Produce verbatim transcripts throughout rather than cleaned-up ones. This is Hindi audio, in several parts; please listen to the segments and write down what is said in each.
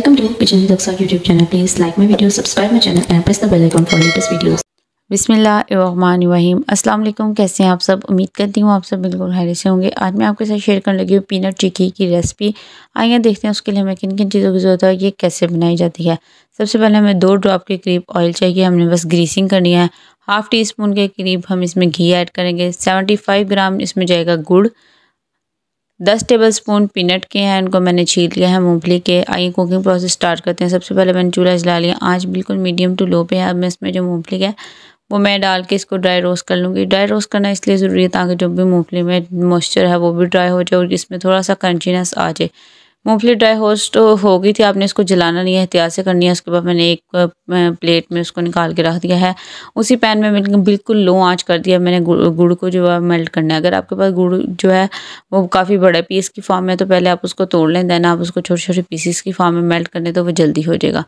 Welcome to Kitchen with Aksa YouTube channel. Please like my video, subscribe my channel and press the bell icon for latest videos. बिस्मिल्लाहिर्रहमानिर्रहीम। अस्सलाम वालेकुम, कैसे हैं आप सब? उम्मीद करती हूँ आप सब बिल्कुल खैरियत से होंगे। आज मैं आपके साथ शेयर करने लगी हूँ पीनट चिक्की की रेसिपी। आइए देखते हैं उसके लिए हमें किन किन चीज़ों की ज़रूरत है, ये कैसे बनाई जाती है। सबसे पहले हमें दो ड्रॉप के करीब ऑयल चाहिए, हमने बस ग्रीसिंग करनी है। हाफ़ टी स्पून के करीब हम इसमें घी ऐड करेंगे। सेवेंटी फाइव ग्राम इसमें जाएगा गुड़। दस टेबल स्पून पीनट के हैं, इनको मैंने छील लिया है मूंगफली के। आइए कुकिंग प्रोसेस स्टार्ट करते हैं। सबसे पहले मैंने चूल्हा जला लिया, आंच बिल्कुल मीडियम टू लो पे है। अब मैं इसमें जो मूंगफली है वो मैं डाल के इसको ड्राई रोस्ट कर लूँगी। ड्राई रोस्ट करना इसलिए ज़रूरी है ताकि जो भी मूंगफली में मॉइस्चर है वो भी ड्राई हो जाए और इसमें थोड़ा सा क्रंचीनेस आ जाए। मूंगफली ड्राई होस्ट हो गई थी, आपने इसको जलाना नहीं है, एहतियात से करनी है। उसके बाद मैंने एक प्लेट में उसको निकाल के रख दिया है। उसी पैन में बिल्कुल लो आंच कर दिया मैंने। गुड़ को जो है मेल्ट करना है। अगर आपके पास गुड़ जो है वो काफ़ी बड़ा पीस की फॉर्म में है तो पहले आप उसको तोड़ लें, देन आप उसको छोटे छोटे पीसीस की फॉर्म में मेल्ट करने तो वो जल्दी हो जाएगा।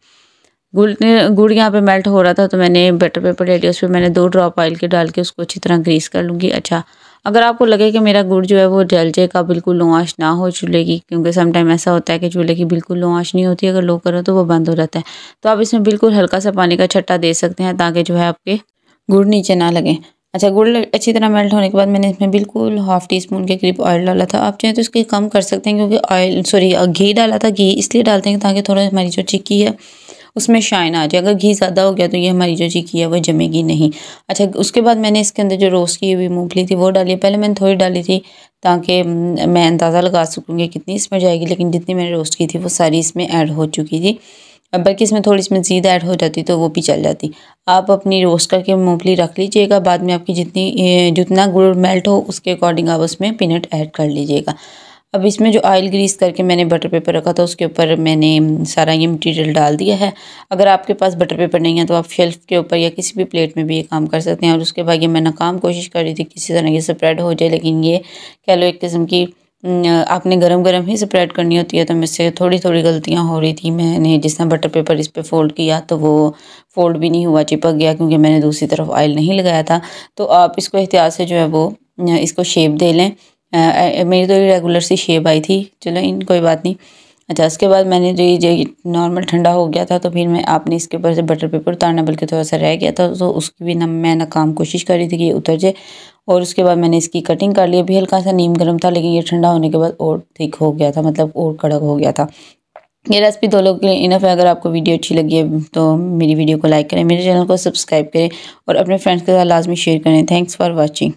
गुड़ गुड़ यहाँ पे मेल्ट हो रहा था तो मैंने बटर पेपर ले लिया, उस पर मैंने दो ड्रॉप ऑयल के डाल के उसको अच्छी तरह ग्रीस कर लूँगी। अच्छा, अगर आपको लगे कि मेरा गुड़ जो है वो जल जाएगा, बिल्कुल लो आँच ना हो चूल्हे की, क्योंकि समटाइम ऐसा होता है कि चूल्हे की बिल्कुल लो आँच नहीं होती, अगर लो करो तो वो बंद हो जाता है। तो आप इसमें बिल्कुल हल्का सा पानी का छट्टा दे सकते हैं ताकि जो है आपके गुड़ नीचे ना लगे। अच्छा, गुड़ अच्छी तरह मेल्ट होने के बाद मैंने इसमें बिल्कुल हाफ़ टी स्पून के करीब ऑयल डाला था। आप चाहें तो इसके कम कर सकते हैं, क्योंकि ऑयल सॉरी घी डाला था। घी इसलिए डालते हैं ताकि थोड़ा हमारी जो चिक्की है उसमें शाइन आ जाए। अगर घी ज़्यादा हो गया तो ये हमारी जो चिक्की है वो जमेगी नहीं। अच्छा, उसके बाद मैंने इसके अंदर जो रोस्ट की हुई मूंगफली थी वो डाली। पहले मैंने थोड़ी डाली थी ताकि मैं अंदाज़ा लगा सकूँगी कितनी इसमें जाएगी, लेकिन जितनी मैंने रोस्ट की थी वो सारी इसमें ऐड हो चुकी थी। बल्कि इसमें थोड़ी इसमें मज़ीद ऐड हो जाती तो वो भी चल जाती। आप अपनी रोस्ट करके मूंगफली रख लीजिएगा, बाद में आपकी जितनी जितना गुड़ मेल्ट हो उसके अकॉर्डिंग आप उसमें पीनट ऐड कर लीजिएगा। अब इसमें जो ऑयल ग्रीस करके मैंने बटर पेपर रखा था उसके ऊपर मैंने सारा ये मटेरियल डाल दिया है। अगर आपके पास बटर पेपर नहीं है तो आप शेल्फ़ के ऊपर या किसी भी प्लेट में भी ये काम कर सकते हैं। और उसके बाद ये मैं नाकाम कोशिश कर रही थी किसी तरह ये स्प्रेड हो जाए, लेकिन ये कह लो एक किस्म की आपने गरम गरम ही स्प्रेड करनी होती है, तो मुझसे थोड़ी थोड़ी गलतियाँ हो रही थी। मैंने जिस तरह बटर पेपर इस पर फोल्ड किया तो वो फोल्ड भी नहीं हुआ, चिपक गया, क्योंकि मैंने दूसरी तरफ ऑयल नहीं लगाया था। तो आप इसको एहतियात से जो है वो इसको शेप दे लें। आ, मेरी तो रेगुलर सी शेप आई थी, चलो इन कोई बात नहीं। अच्छा, उसके बाद मैंने जो ये नॉर्मल ठंडा हो गया था तो फिर मैं आपने इसके ऊपर से बटर पेपर उतारना, बल्कि थोड़ा सा रह गया था तो उसकी भी ना मैं नाकाम कोशिश कर रही थी कि ये उतर जाए। और उसके बाद मैंने इसकी कटिंग कर ली। भी हल्का सा नीम गर्म था, लेकिन ये ठंडा होने के बाद और थिक हो गया था, मतलब और कड़क हो गया था। ये रेसिपी दो लोगों के लिए इनफ है। अगर आपको वीडियो अच्छी लगी है तो मेरी वीडियो को लाइक करें, मेरे चैनल को सब्सक्राइब करें और अपने फ्रेंड्स के साथ लाजमी शेयर करें। Thanks for watching.